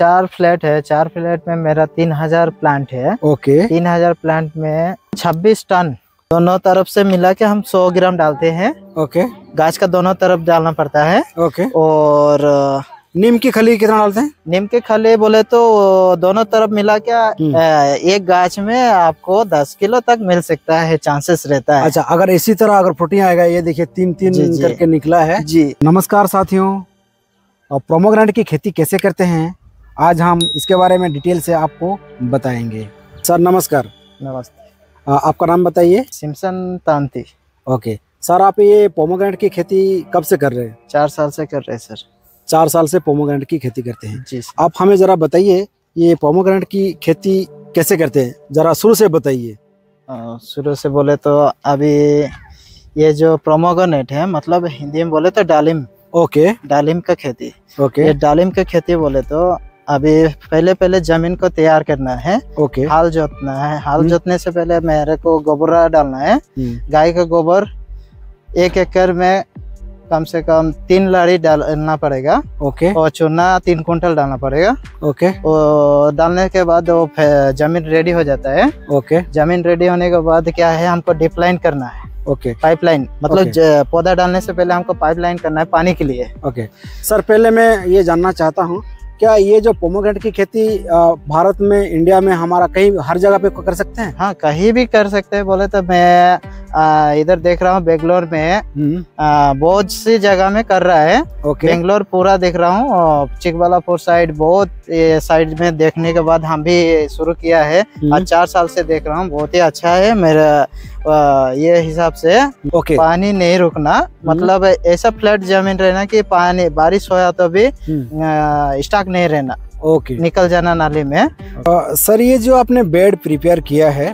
चार फ्लैट है, चार फ्लैट में मेरा 3000 प्लांट है। ओके। 3000 प्लांट में 26 टन दोनों तरफ से मिला के हम 100 ग्राम डालते हैं। ओके। गाछ का दोनों तरफ डालना पड़ता है। ओके। और नीम की खली कितना डालते हैं? नीम के खली बोले तो दोनों तरफ मिला के एक गाछ में आपको 10 किलो तक मिल सकता है, चांसेस रहता है। अच्छा, अगर इसी तरह अगर प्रोटीन आएगा, ये देखिए 3-3 करके निकला है जी। नमस्कार साथियों, और पोमेग्रेनेट की खेती कैसे करते हैं आज हम इसके बारे में डिटेल से आपको बताएंगे। सर नमस्कार। नमस्ते। आपका नाम बताइए? सिमसन तांती। ओके। सर आप ये पोमेग्रेनेट की खेती कब से कर रहे हैं? 4 साल से कर रहे हैं सर। 4 साल से पोमेग्रेनेट की खेती करते हैं जी। आप हमें ज़रा बताइए ये पोमेग्रेनेट की खेती कैसे करते हैं, ज़रा शुरू से बताइए। शुरू से बोले तो अभी ये जो पोमेग्रेनेट है, मतलब हिंदी में बोले तो डालिम। ओके। डालिम का खेती। ओके। ये डालिम का खेती बोले तो अभी पहले जमीन को तैयार करना है। ओके। हाल जोतना है। हाल जोतने से पहले मेरे को गोबर डालना है। गाय का गोबर 1 एकड़ में कम से कम 3 लाड़ी डालना पड़ेगा। ओके। और चूना 3 कुंटल डालना पड़ेगा। ओके। और डालने के बाद वो जमीन रेडी हो जाता है। ओके। जमीन रेडी होने के बाद क्या है, हमको डिप्लाइन करना है। ओके। पाइपलाइन, मतलब पौधा डालने से पहले हमको पाइपलाइन करना है पानी के लिए। ओके। सर पहले मैं ये जानना चाहता हूँ, क्या ये जो पोमेग्रेनेट की खेती भारत में, इंडिया में, हमारा कहीं हर जगह पे कर सकते हैं? हाँ, कहीं भी कर सकते हैं। बोले तो मैं इधर देख रहा हूँ बेंगलोर में बहुत सी जगह में कर रहा है। ओके। बेंगलोर पूरा देख रहा हूँ और चिकबल्लापुर साइड बहुत साइड में देखने के बाद हम भी शुरू किया है। 4 साल से देख रहा हूँ, बहुत ही अच्छा है मेरा ये हिसाब से। ओके। पानी नहीं रुकना, मतलब ऐसा फ्लैट जमीन रहना कि पानी बारिश होया तो भी स्टॉक नहीं रहना। ओके। निकल जाना नाले में। सर ये जो आपने बेड प्रिपेयर किया है,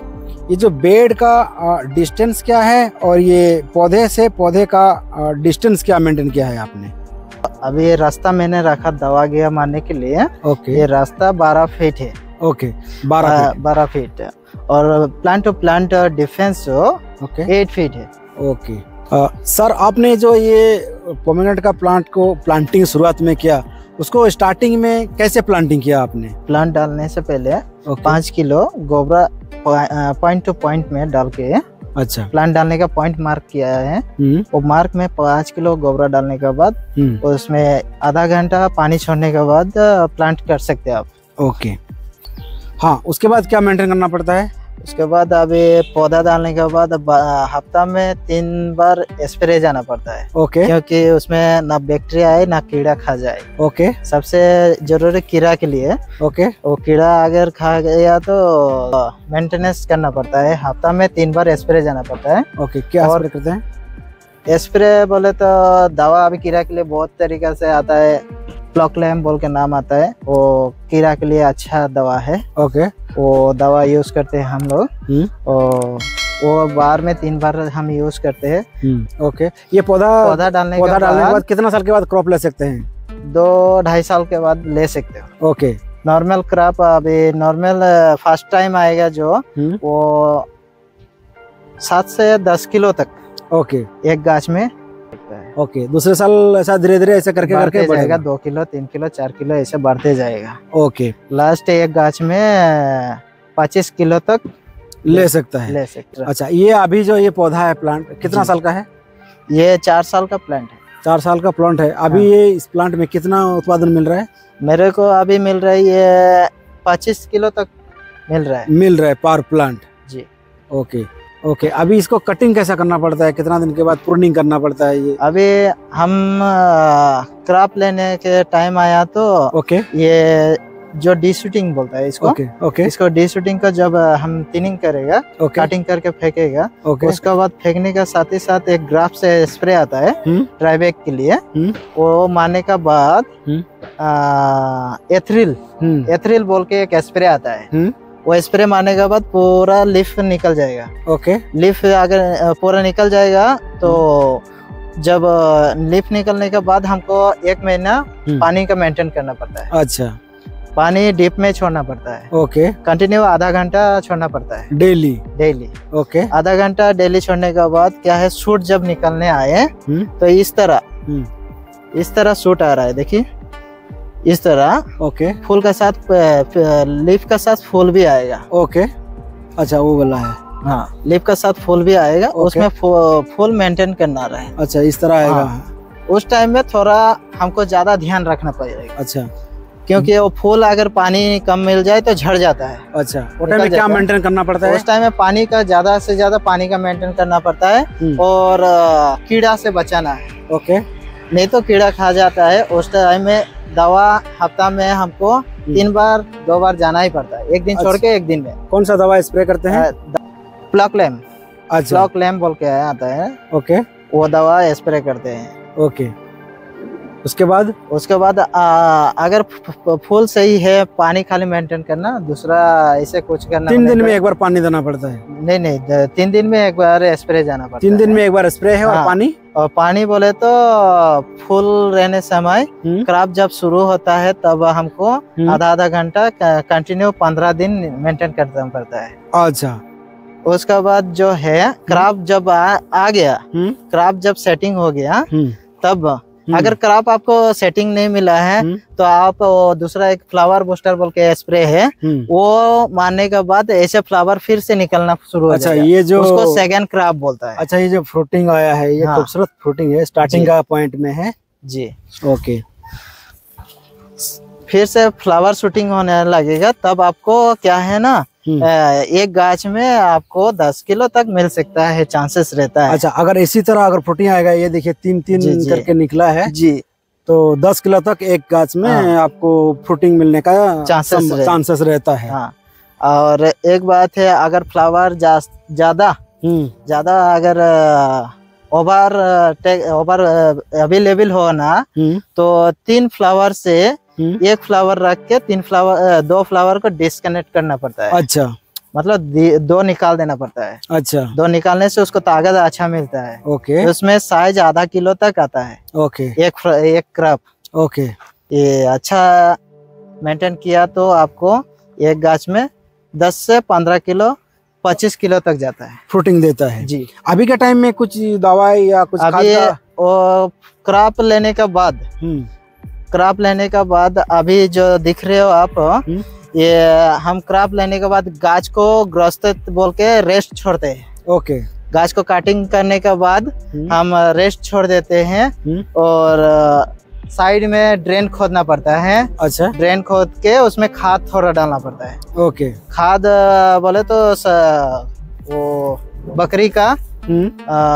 ये जो बेड का डिस्टेंस क्या है और ये पौधे से पौधे का डिस्टेंस क्या मेंटेन किया है आपने? अब ये रास्ता मैंने रखा दवा गया मारने के लिए। ओके। ये रास्ता 12 फीट है। ओके। 12 फीट है और प्लांट टू प्लांट डिफेंस 8 फीट है। ओके। सर आपने जो ये पोमेग्रेनेट का प्लांट को प्लांटिंग शुरुआत में किया, उसको स्टार्टिंग में कैसे प्लांटिंग किया आपने? प्लांट डालने से पहले 5 किलो गोबर पॉइंट टू पॉइंट में डाल के। अच्छा। प्लांट डालने का पॉइंट मार्क किया है, वो मार्क में 5 किलो गोबर डालने के बाद उसमें आधा घंटा पानी छोड़ने के बाद प्लांट कर सकते हैं आप। ओके। हाँ, उसके बाद क्या मेंटेन करना पड़ता है? उसके बाद अभी पौधा डालने के बाद हफ्ता में 3 बार स्प्रे जाना पड़ता है। ओके। क्योंकि उसमें ना बैक्टीरिया आए ना कीड़ा खा जाए। ओके। सबसे जरूरी कीड़ा के लिए। ओके। वो कीड़ा अगर खा गया तो मेंटेनेंस करना पड़ता है, हफ्ता में 3 बार स्प्रे जाना पड़ता है। ओके। क्या और करते हैं स्प्रे? बोले तो दवा अभी कीड़ा के लिए बहुत तरीका से आता है, प्लॉकलैम बोल के नाम आता है, वो कीड़ा के लिए अच्छा दवा है। ओके। वो दवा यूज करते हैं हम लोग और वो बार में 3 बार हम यूज करते हैं। ओके। ये पौधा डालने के बाद कितना साल के बाद क्रॉप ले सकते हैं? 2-2.5 साल के बाद ले सकते हो। ओके। नॉर्मल क्रॉप अभी नॉर्मल फर्स्ट टाइम आएगा जो वो 7 से 10 किलो तक। ओके। एक गाछ में। ओके। दूसरे साल ऐसा धीरे धीरे ऐसे करके करके बढ़ेगा, 2 किलो 3 किलो 4 किलो ऐसे बढ़ते जाएगा। ओके। लास्ट एक गाछ में 25 किलो तक ले सकता है। ले सकता है। अच्छा, ये अभी जो ये पौधा है प्लांट कितना साल का है? ये 4 साल का प्लांट है। 4 साल का प्लांट है अभी। हाँ। ये इस प्लांट में कितना उत्पादन मिल रहा है? मेरे को अभी मिल रहा है ये 25 किलो तक मिल रहा है पर प्लांट जी। ओके। ओके। अभी इसको कटिंग कैसा करना पड़ता है, कितना दिन के बाद प्रूनिंग करना पड़ता है ये? अभी हम क्रॉप लेने के टाइम आया तो ओके ये जो डी शूटिंग बोलता है इसको। ओके इसको डी शूटिंग का जब हम थिनिंग करेगा, कटिंग करके फेंकेगा। उसके बाद फेंकने का साथ ही साथ एक ग्राफ से स्प्रे आता है ट्राइबेक के लिए। वो मारने का बाद एथ्रिल बोल के एक स्प्रे आता है, वो स्प्रे मारने के बाद पूरा लीफ निकल जाएगा। ओके। लीफ अगर पूरा निकल जाएगा तो जब लीफ निकलने के बाद हमको 1 महीना पानी का मेंटेन करना पड़ता है। अच्छा। पानी डीप में छोड़ना पड़ता है। ओके। कंटिन्यू आधा घंटा छोड़ना पड़ता है डेली। ओके। आधा घंटा डेली छोड़ने के बाद क्या है, सूट जब निकलने आए तो इस तरह सूट आ रहा है, देखिए इस तरह ओके फूल के साथ लीफ के साथ फूल भी आएगा। ओके अच्छा वो वाला है। हाँ लीफ के साथ फूल भी आएगा उसमें फूल मेंटेन करना रहे। अच्छा इस तरह आएगा। हाँ। उस टाइम में थोड़ा हमको ज्यादा ध्यान रखना पड़ेगा। अच्छा क्योंकि वो फूल अगर पानी कम मिल जाए तो झड़ जाता है। अच्छा उस टाइम में क्या मेंटेन करना पड़ता है? उस टाइम में पानी का ज्यादा से ज्यादा पानी का मेंटेन करना पड़ता है और कीड़ा से बचाना है। ओके नहीं तो कीड़ा खा जाता है। उस टाइम में दवा हफ्ता में हमको 3 बार 2 बार जाना ही पड़ता है, एक दिन छोड़ के एक दिन में। कौन सा दवा स्प्रे करते हैं? प्लॉक्लेम। अच्छा प्लॉक्लेम बोल के आता है। ओके वो दवा स्प्रे करते हैं। ओके उसके बाद अगर फूल सही है पानी खाली मेंटेन करना, दूसरा ऐसे कुछ करना। 3 दिन में एक बार पानी देना पड़ता है? नहीं नहीं 3 दिन में एक बार स्प्रे जाना पड़ता है। 3 दिन में एक बार स्प्रे है। हाँ, और पानी? और पानी बोले तो फूल रहने समय क्रॉप जब शुरू होता है तब हमको आधा घंटा कंटिन्यू 15 दिन मेंटेन करना पड़ता है। अच्छा उसके बाद जो है क्रॉप जब आ गया, क्रॉप जब सेटिंग हो गया तब अगर क्रॉप आपको सेटिंग नहीं मिला है तो आप दूसरा एक फ्लावर बूस्टर बोल के स्प्रे है वो मारने के बाद ऐसे फ्लावर फिर से निकलना शुरू हो जाएगा। ये जो उसको सेकंड क्रॉप बोलता है। अच्छा ये जो फ्रूटिंग आया है ये खूबसूरत फ्रूटिंग है, स्टार्टिंग का पॉइंट में है जी। ओके फिर से फ्लावर शूटिंग होने लगेगा तब आपको क्या है ना एक गाछ में आपको 10 किलो तक मिल सकता है, चांसेस रहता है। अच्छा अगर इसी तरह अगर फ्रूटिंग आएगा, ये देखिए 3-3 करके निकला है जी, तो 10 किलो तक एक गाछ में आपको फ्रूटिंग मिलने का चांसेस रहता है। हाँ। और एक बात है अगर फ्लावर ज्यादा अगर ओवर अवेलेबल हो ना तो 3 फ्लावर से 1 फ्लावर रख के 2 फ्लावर को डिस्कनेक्ट करना पड़ता है। अच्छा मतलब 2 निकाल देना पड़ता है। अच्छा 2 निकालने से उसको ताकत अच्छा मिलता है। ओके तो उसमें साइज आधा किलो तक आता है। ओके एक क्रॉप। ओके ये अच्छा मेंटेन किया तो आपको एक गाछ में 10 से 15 किलो 25 किलो तक जाता है, फ्रूटिंग देता है जी। अभी के टाइम में कुछ दवाई या कुछ क्रॉप लेने के बाद अभी जो दिख रहे हो आप ये हम क्रॉप लेने के बाद गाछ को ग्रोस्टेट बोल के रेस्ट छोड़ते हैं। ओके गाछ को कटिंग करने के बाद हम रेस्ट छोड़ देते हैं और साइड में ड्रेन खोदना पड़ता है। अच्छा ड्रेन खोद के उसमें खाद थोड़ा डालना पड़ता है। ओके खाद बोले तो वो बकरी का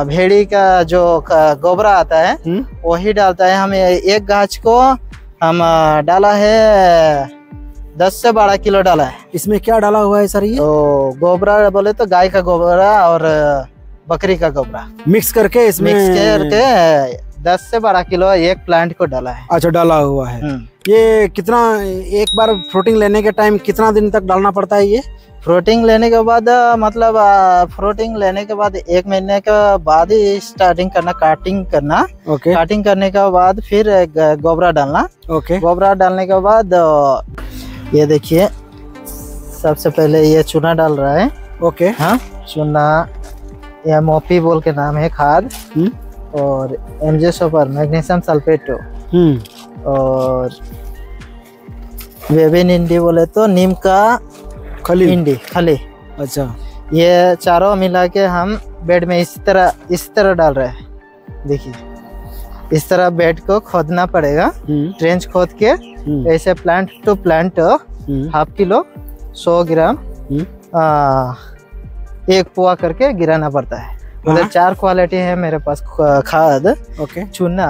भेड़ी का जो गोबर आता है वही डालता है। हम एक गाछ को हम डाला है 10 से 12 किलो डाला है। इसमें क्या डाला हुआ है सर? ये तो गोबर बोले तो गाय का गोबर और बकरी का गोबर मिक्स करके इसमें मिक्स करके 10 से 12 किलो एक प्लांट को डाला है। अच्छा डाला हुआ है। ये कितना एक बार फ्रूटिंग लेने के टाइम कितना दिन तक डालना पड़ता है? ये फ्रूटिंग लेने के बाद मतलब फ्रूटिंग लेने के बाद 1 महीने के बाद ही स्टार्टिंग करना, काटिंग करना। ओके काटिंग करने के बाद फिर गोबरा डालना। ओके गोबरा डालने के बाद ये देखिए सबसे पहले ये चूना डाल रहा है। ओके हाँ चूना या मोपी बोल के नाम है खाद और एमजे सुपर मैग्नीशियम सल्फेट और वेबिन इंडी बोले तो नीम का खली इंडी खली। अच्छा ये चारों मिला के हम बेड में इस तरह डाल रहे हैं। देखिए इस तरह बेड को खोदना पड़ेगा, ट्रेंच खोद के ऐसे plant to plant 1/2 kilo 100 gram 1 पुआ करके गिराना पड़ता है। मतलब 4 क्वालिटी है मेरे पास खाद। ओके चूना।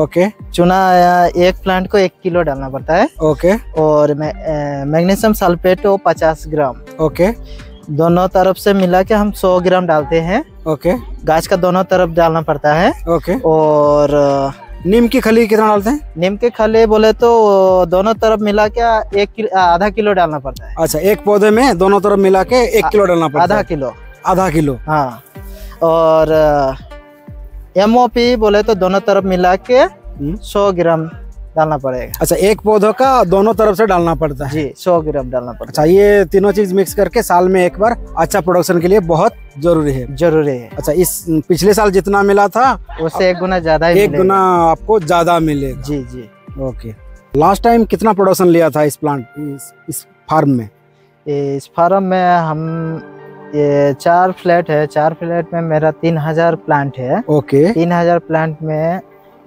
ओके चूना 1 प्लांट को 1 किलो डालना पड़ता है। ओके और मैग्नीशियम सल्फेट 50 ग्राम। ओके दोनों तरफ से मिला के हम 100 ग्राम डालते हैं। ओके गाछ का दोनों तरफ डालना पड़ता है। ओके और नीम की खली कितना डालते हैं? नीम के खली बोले तो दोनों तरफ मिला के 1 आधा किलो डालना पड़ता है। अच्छा एक पौधे में दोनों तरफ मिला के 1 किलो डालना पड़ता है। आधा किलो। हाँ और MOP बोले तो दोनों तरफ मिला के 100 ग्राम डालना पड़ेगा। अच्छा एक पौधों का दोनों तरफ से डालना पड़ता है जी, 100 ग्राम डालना पड़ता है। अच्छा ये तीनों चीज मिक्स करके साल में एक बार अच्छा प्रोडक्शन के लिए बहुत जरूरी है। अच्छा इस पिछले साल जितना मिला था उससे 1 गुना ज्यादा आपको ज्यादा मिलेगा जी। ओके लास्ट टाइम कितना प्रोडक्शन लिया था इस प्लांट इस फार्म में? इस फार्म में हम ये 4 फ्लैट है, 4 फ्लैट में मेरा 3000 प्लांट है। ओके। 3000 प्लांट में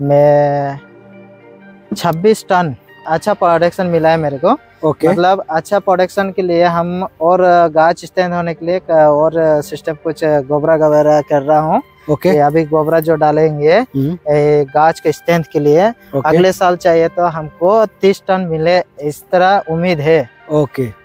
मैं 26 टन अच्छा प्रोडक्शन मिला है मेरे को। ओके। मतलब अच्छा प्रोडक्शन के लिए हम और गाछ स्टैंड होने के लिए और सिस्टम कुछ गोबरा कर रहा हूँ। ओके। अभी गोबरा जो डालेंगे गाछ के स्ट्रेंथ के लिए अगले साल चाहिए तो हमको 30 टन मिले, इस तरह उम्मीद है। ओके।